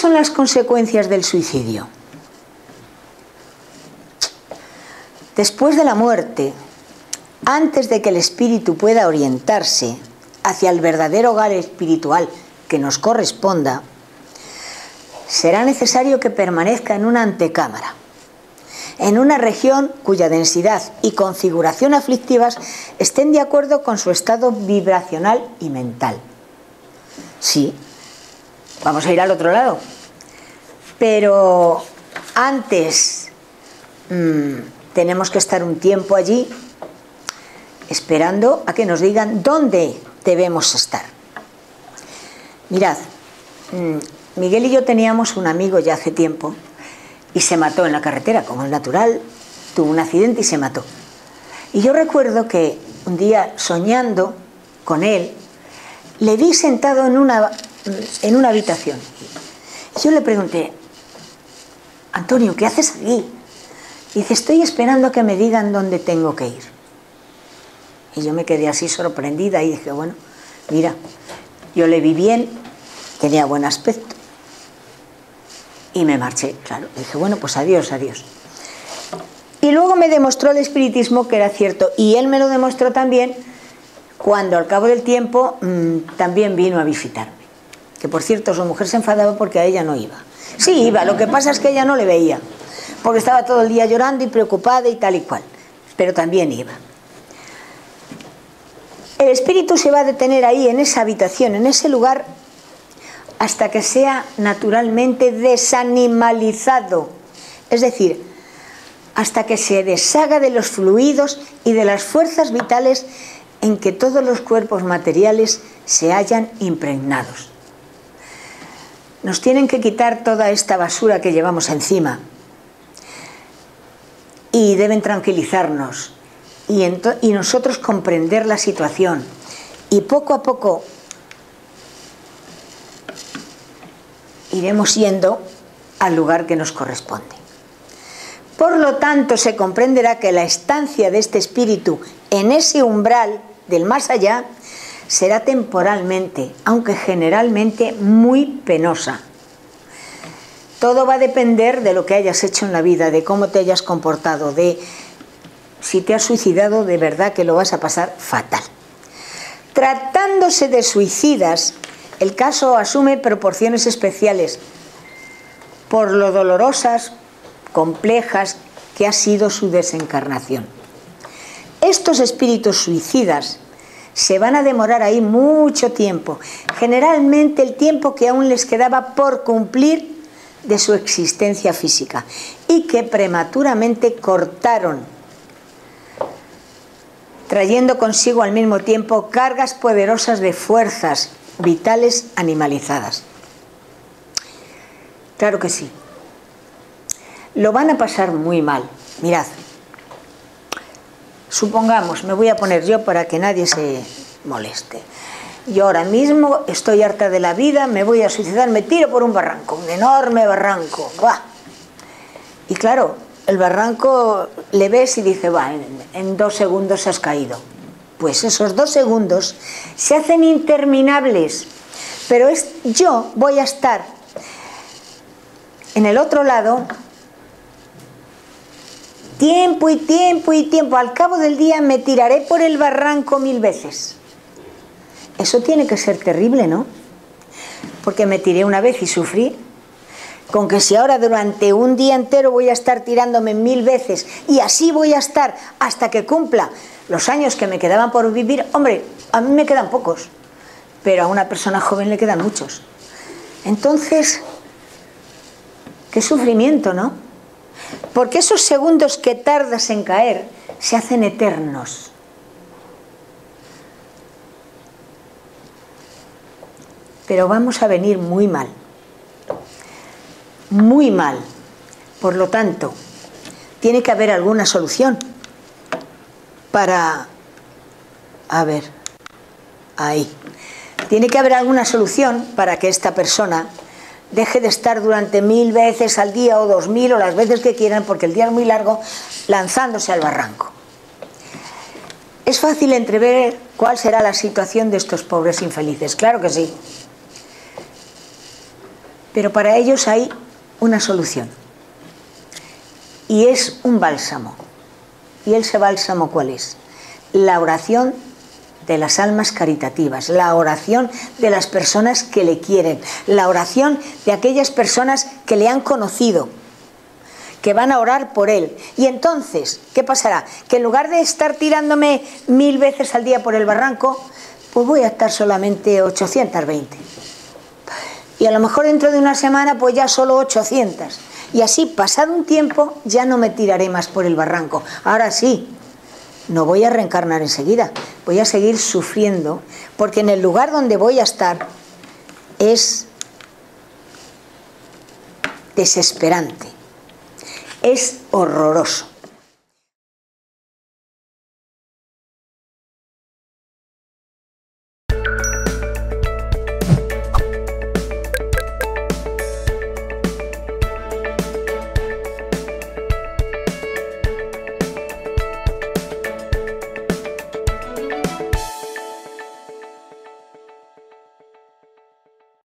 son las consecuencias del suicidio? Después de la muerte, antes de que el espíritu pueda orientarse hacia el verdadero hogar espiritual que nos corresponda, será necesario que permanezca en una antecámara, en una región cuya densidad y configuración aflictivas estén de acuerdo con su estado vibracional y mental. Sí, vamos a ir al otro lado, pero antes tenemos que estar un tiempo allí esperando a que nos digan dónde debemos estar. Mirad, Miguel y yo teníamos un amigo ya hace tiempo y se mató en la carretera, como es natural, tuvo un accidente y se mató. Y yo recuerdo que un día, soñando con él, le vi sentado en una habitación. Yo le pregunté, Antonio, ¿qué haces aquí? Y dice, estoy esperando a que me digan dónde tengo que ir. Y yo me quedé así sorprendida y dije, bueno, mira, yo le vi bien, tenía buen aspecto. Y me marché, claro. Dije, bueno, pues adiós, adiós. Y luego me demostró el espiritismo que era cierto. Y él me lo demostró también cuando al cabo del tiempo también vino a visitarme. Que por cierto, su mujer se enfadaba porque a ella no iba. Sí iba, lo que pasa es que ella no le veía. Porque estaba todo el día llorando y preocupada y tal y cual. Pero también iba. El espíritu se va a detener ahí, en esa habitación, en ese lugar, hasta que sea naturalmente desanimalizado, es decir, hasta que se deshaga de los fluidos y de las fuerzas vitales en que todos los cuerpos materiales se hallan impregnados. Nos tienen que quitar toda esta basura que llevamos encima y deben tranquilizarnos y nosotros comprender la situación y poco a poco iremos yendo al lugar que nos corresponde. Por lo tanto, se comprenderá que la estancia de este espíritu en ese umbral del más allá será temporalmente, aunque generalmente muy penosa. Todo va a depender de lo que hayas hecho en la vida, de cómo te hayas comportado, de si te has suicidado, de verdad que lo vas a pasar fatal. Tratándose de suicidas, el caso asume proporciones especiales por lo dolorosas, complejas que ha sido su desencarnación. Estos espíritus suicidas se van a demorar ahí mucho tiempo, generalmente el tiempo que aún les quedaba por cumplir de su existencia física y que prematuramente cortaron, trayendo consigo al mismo tiempo cargas poderosas de fuerzas vitales animalizadas. Claro que sí. Lo van a pasar muy mal. Mirad, supongamos, me voy a poner yo para que nadie se moleste. Yo ahora mismo estoy harta de la vida, me voy a suicidar, me tiro por un barranco, un enorme barranco. ¡Bah! Y claro, el barranco le ves y dice, va, en 2 segundos has caído. Pues esos 2 segundos se hacen interminables, pero yo voy a estar en el otro lado tiempo y tiempo y tiempo. Al cabo del día me tiraré por el barranco 1000 veces. Eso tiene que ser terrible, ¿no? Porque me tiré una vez y sufrí. Con que si ahora durante un día entero voy a estar tirándome 1000 veces y así voy a estar hasta que cumpla los años que me quedaban por vivir, hombre, a mí me quedan pocos, pero a una persona joven le quedan muchos. Entonces, qué sufrimiento, ¿no? Porque esos segundos que tardas en caer se hacen eternos. Pero vamos a venir muy mal. Muy mal. Por lo tanto, tiene que haber alguna solución para... A ver, ahí. Tiene que haber alguna solución para que esta persona deje de estar durante 1000 veces al día o 2000 o las veces que quieran, porque el día es muy largo, lanzándose al barranco. Es fácil entrever cuál será la situación de estos pobres infelices. Claro que sí. Pero para ellos hay una solución. Y es un bálsamo. ¿Y ese bálsamo cuál es? La oración de las almas caritativas, la oración de las personas que le quieren, la oración de aquellas personas que le han conocido, que van a orar por él. Y entonces, ¿qué pasará? Que en lugar de estar tirándome 1000 veces al día por el barranco, pues voy a estar solamente 820. Y a lo mejor dentro de una semana pues ya solo 800. Y así, pasado un tiempo, ya no me tiraré más por el barranco. Ahora sí, no voy a reencarnar enseguida. Voy a seguir sufriendo, porque en el lugar donde voy a estar es desesperante. Es horroroso.